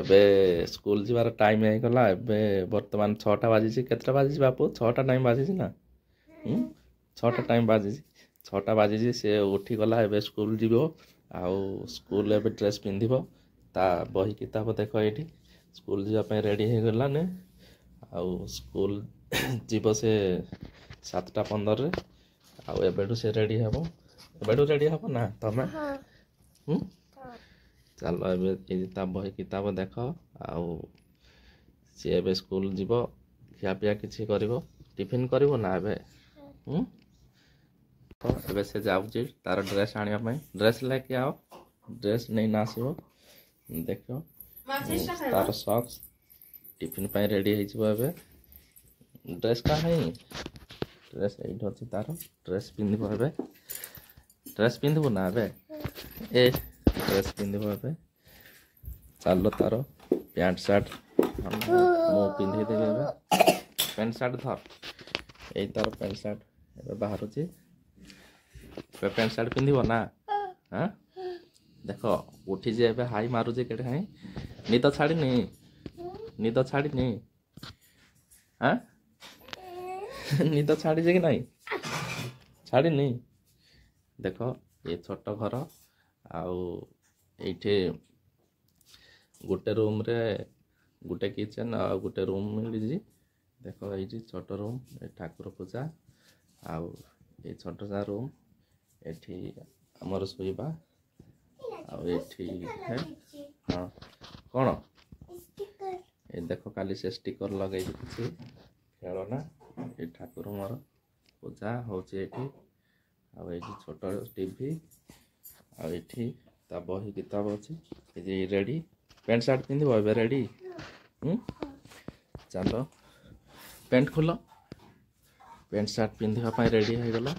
एबे school जीवार time है गला एबे वर्तमान 6टा बाजी केतरा बाजी बापू 6टा टाइम बाजी ना 6टा टाइम बाजी 6टा बाजी से उठी गला एबे स्कूल जीवो आ स्कूल एबे ड्रेस पिंधिबो ता बही किताब देखो एठी स्कूल जीवा पे रेडी हे गला ने आ स्कूल जीवो से 7:15 रे आ एबेडू से रेडी हेबो एबेडू रेडी हेबो ना तमे चलो एबे किताब बही किताब देखो आउ से एबे स्कूल जीवो खिया पिया किछि करबो टिफिन करबो ना एबे तो एबे से जाउ जे तार ड्रेस आनिया पई ड्रेस लेके आओ ड्रेस नै नासिबो देखो तार सॉक्स टिफिन पई रेडी हे जबो एबे ड्रेस का है ड्रेस एइठ अछि तार ड्रेस पिनबो एबे ड्रेस पिनबो ना एबे ए ड्रेस पिनबो एबे चलो तारो पैंट शर्ट मो पिनहि देबे एबे पैंट शर्ट धर ए तार पैंट शर्ट एबे बाहर अछि एबे पैंट शर्ट पिनबो ना हां देखो उठी जे एबे हाई मारू जे केडे हाई नीतो छाड़ी नी हां नीतो छाड़ी जे कि नाही छाड़ी नी देखो ये छोटा घर आउ एठे गुटे रूम रे गुटे किचन आ गुटे रूम मिली जी देखो एजी छोटा रूम ए ठाकुर पूजा आउ ए छोटा सा रूम एठी हमर सोइबा आउ एठी है हां कोन ए देखो खाली से स्टिकर लगाई छी खेलना ए ठाकुर मोर पूजा होचे एठी आ एठी छोटा टीवी आ एठी ता बही किताब अछि ए जे रेडी पैंट शर्ट पिनबो एबे रेडी चलो पैंट खोलो पैंट शर्ट पिनबा पई रेडी हो गेलो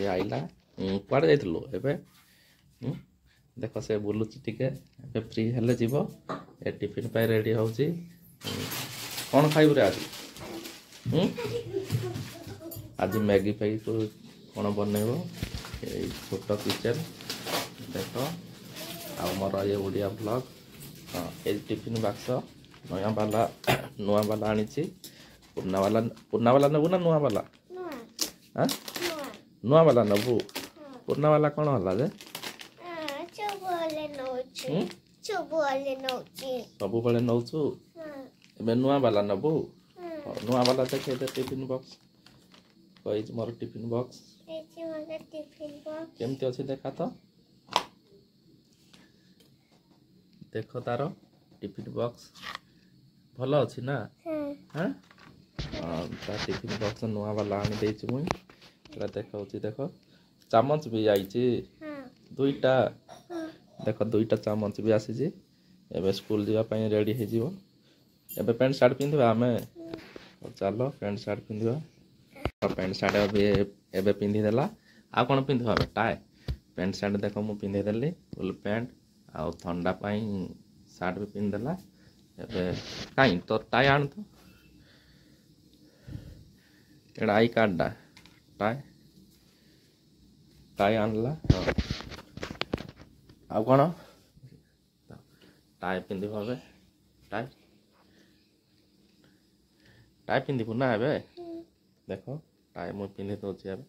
ए आइला पड़ जाइतलो एबे देखो से बोलुची टिके एबे फ्री हले जीवो ए टिफिन पई रेडी होउची कोन खाइब रे आज आज मैगी पई को कोन बनैबो ए छोटा किचन देखो आ मोर ये ओडिया ब्लॉग ए टिफिन बॉक्स नया वाला आनी छी पुरना वाला नबू ना नया वाला हां नया वाला नबू पुरना वाला कोन होला जे सब वाले नौ छी एबे नया वाला नबू नया वाला देखे टिफिन बॉक्स कोइ मोर टिफिन बॉक्स केमते अछि देखा तो देखो तारो टिफिन बॉक्स भलो अछि ना हां हां टिफिन बॉक्स नवा वाला आनी देछि मुई एरा देखाउछि देखो चम्मच भी आइछि हां दुईटा देखो दुईटा चम्मच भी आसी जे एबे स्कूल जीवा पई रेडी हे जीवो एबे पैंट शर्ट पिनबा हमें चलो पैंट शर्ट पिनबा पैंट शर्ट एबे पिंधी देला आ कोन पिंधबा टाई पैंट शर्ट देखो मु पिंधे देली फुल पैंट आ ठंडा पई शर्ट भी पिन देला एबे काई तो टाई आन तो एडा आई कार्ड दा टाई टाई आनला आ कोन टाई पिंधबा बे टाई टाई पिंधबो ना एबे देखो टाई मु पिने तो छी अब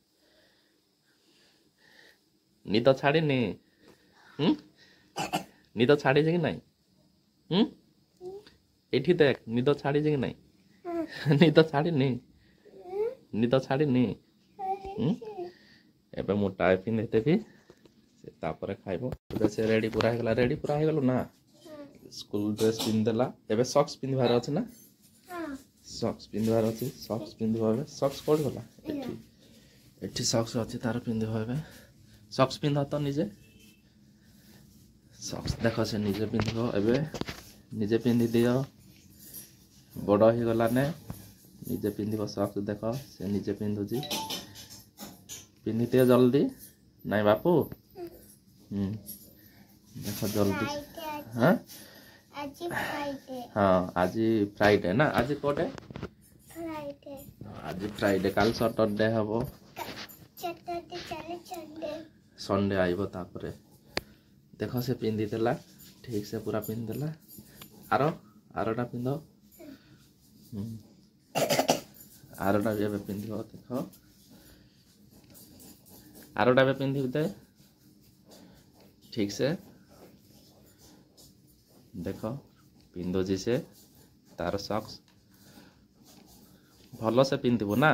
नी तो छाड़ी नी नी तो छाड़ी जे कि नहीं एठी देख नी तो छाड़ी जे कि नहीं नी तो छाड़ी नी नी तो छाड़ी नी एबे मु टाई पिन देते भी से तापर खाइबो एबे से रेडी पूरा हे गेलो ना स्कूल ड्रेस पिन देला एबे सॉक्स पिनवार अछि ना सॉक्स पिनवार अछि सॉक्स पिनबो सॉक्स कोड होला एठी एठी सॉक्स अछि तार पिनबो एबे सॉक्स पिन तो निजे सॉक्स देखो से निजे पिनबो एबे निजे पिनदि दियो बडो हि गला ने निजे पिनबो सॉक्स देखो से निजे पिनदो जी पिनते जल्दी नहीं बापू देखो जल्दी हां आज फ्राइडे हां आज फ्राइडे ना आज कोडे फ्राइडे आज फ्राइडे काल सैटरडे हबो सैटरडे चले संडे आइबो तापरे देखो से पिन दितला ठीक से पूरा पिंद देला आरो आरोटा पिंदो आरोटा भी पिंदो देखो आरोटा भी पिंदी दे ठीक से देखो पिंदो जी से तार सॉक्स भलो से पिंदबो ना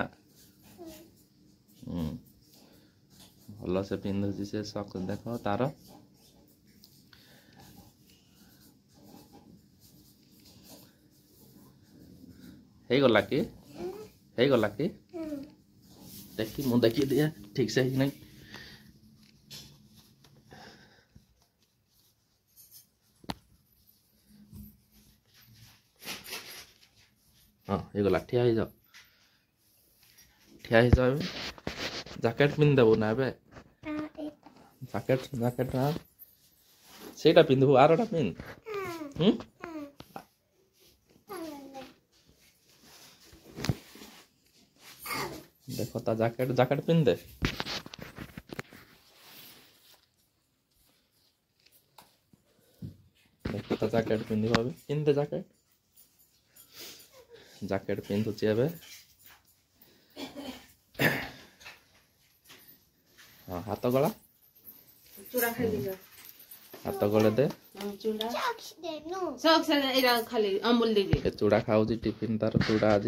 भलो से पिंदो जी से सॉक्स देखो तार हे गला के देखी मुंह देखी दिया ठीक से ही नहीं हां हे गला ठिया ही जाओ जैकेट पिन देबो ना बे जैकेट जैकेट ना सेटा पिनबो आरोटा पिन देखो ता जैकेट जैकेट पिन दे देखो ता जैकेट पिन दिबा पिन दे जैकेट जैकेट पिन तो चेबे हां हाथ गला चूड़ा खाली जा हाथ गले दे चूड़ा सॉक्स दे इरा खाली अमूल दे दे चूड़ा खाओ जी टिफिन तार चूड़ा आज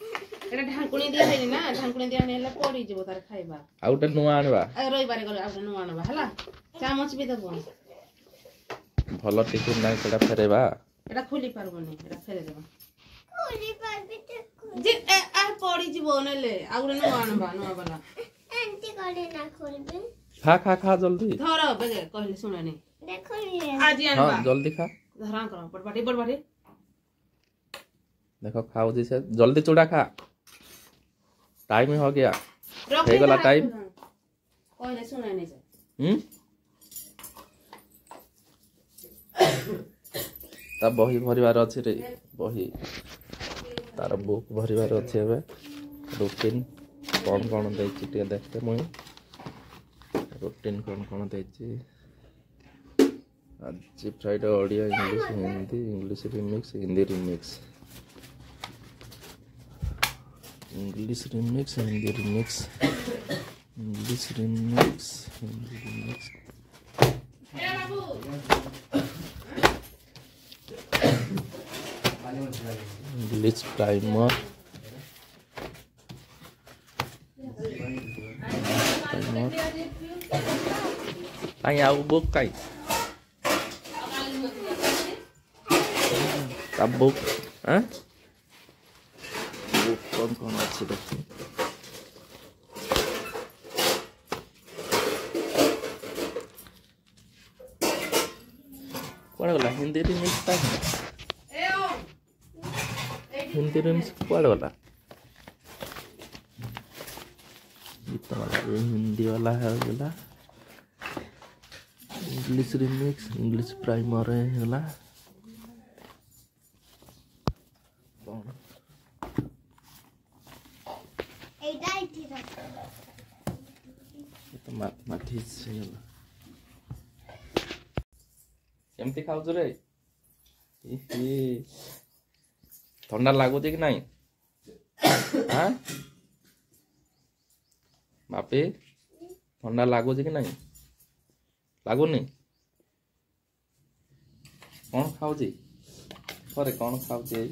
एटा ढांकुणी दिया है ना ढांकुणी दिया नेला पड़ी जेबो तार खाइबा आउटे नुवा आनबा आ रोई बारे गलो आउटे नुवा आनबा हला चामच भी देबो भलो टिफिन ना सेटा फेरेबा एटा खोली पारबो नै एटा फेरे देबा खोली पारबी त जे आ पड़ी जेबो नेले आउटे नुवा आनबा नुवा वाला एंती गले ना खोलबे खा खा खा जल्दी धर बगे कहले सुना नै देखो ये आज आनबा हां जल्दी खा धरा करो बड़बाटी देखो खाओ जी से जल्दी चूड़ा खा टाइम हो गया हे गला टाइम कोले सुनाय नै ता बही भरिवार अछि रे बही तार बुक भरिवार अछि अबे रूटीन कोन कोन दै छी ते देखते मु रूटीन कोन कोन दै छी आज Friday audio English remix Hindi remix English remix. Hey, Babu. English primer. Tanya book kai. Tabuk, huh? कौन कौन अच्छी लगती पढ़ वाला हिंदी रिमिक्स का हिंदी रिमिक्स पढ़ वाला इतना वाला हिंदी वाला है वाला इंग्लिश रिमिक्स इंग्लिश प्राइमर है वाला केमती खाउज रे ठंडा लागुच कि नहीं बापी ठंडा लागुच कि नहीं लगुनि कौन खाऊे कौन खाऊे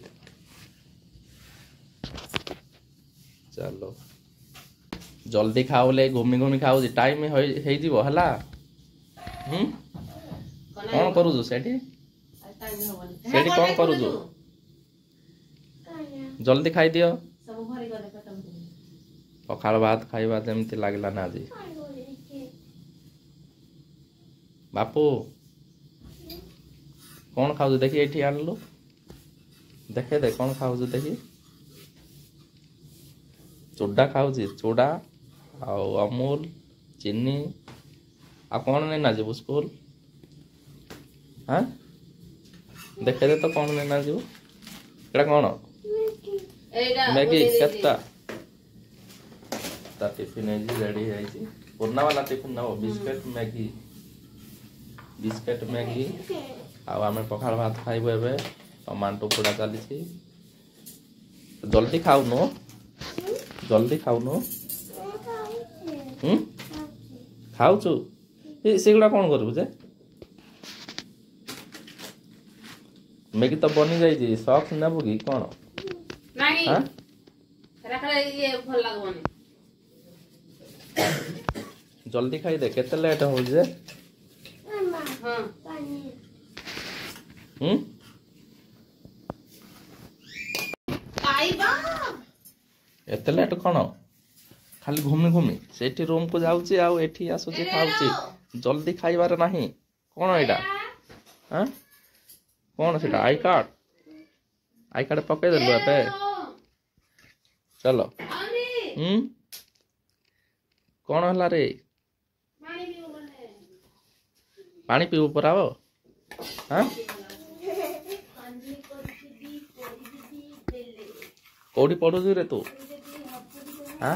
चलो जल्दी खाओ ले घूमि घूमि खाओ टाइम हे जीवो हला कोन करू जो सेठी टाइम होवन सेठी कोन करू जो जल्दी खाइ दियो सब भरी गले खतम पखाल भात खाइबा जेमति लागला ना जी बापू कौन खाऊ देखिए ये आन लो देखे दे कौन खाऊ देखिए चोडा खाऊ चोडा आउ अमूल चीनी आ कौन नहीं ना जीव स्कूल हाँ देखे दे तो कौन नहीं ना जीव क्या कौन मैगी कत्ता ता टिफिन है जी रेडी है जी पुरना वाला टिफिन ना हो बिस्किट मैगी आउ आमे पखाल भात खाइबो एबे टमाटो पोड़ा चली छी जल्दी खाऊ नो खाऊ छु ए सेगुडा कोन करबु जे मैगी तो बनी जाई जी सॉक्स नेबो की कोन नाही रखले ये भल लागबनी जल्दी खाइ दे केते लेट हो जे हां पानी आइबा एते लेट कोन खाली घुमने घुमने सेठी रूम को जाउची आ एठी आसो जे खाउची जल्दी खाइबार नाही कोन एडा हां कोन सेटा आई कार्ड पके देलु एते चलो कोन हला रे पानी पीऊ पराओ हां कोडी पडो रे तू हां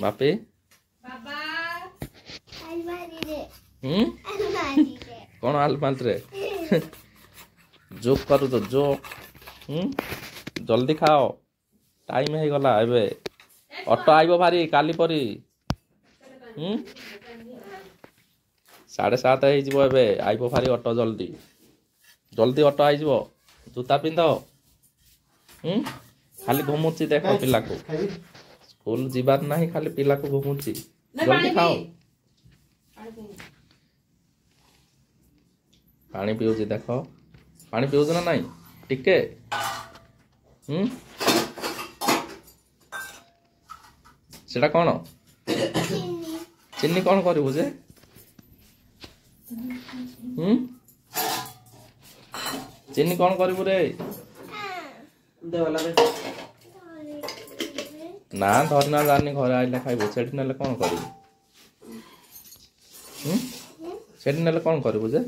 बापे बाबा अलमारी रे अलमारी रे कोन अलमारी रे जोक करू तो जो जल्दी खाओ टाइम है गला एबे ऑटो आइबो भारी काली परी 7:30 है जिवो एबे आइबो भारी ऑटो जल्दी जल्दी ऑटो आइ जिवो जूता पिंदो खाली घुमुची देखो पिला को स्कूल जीवार नाही खाली पिला को घुमुची जल्दी खाओ पानी पियो जी देखो पानी पियो ना नहीं टिके सेटा कोन चिन्नी कोन करबो जे चिन्नी कोन करबो रे दे वाला रे ना धरना जानी घर आइला खाइबो सेठी नले कोन करबो सेठी नले कोन करबो जे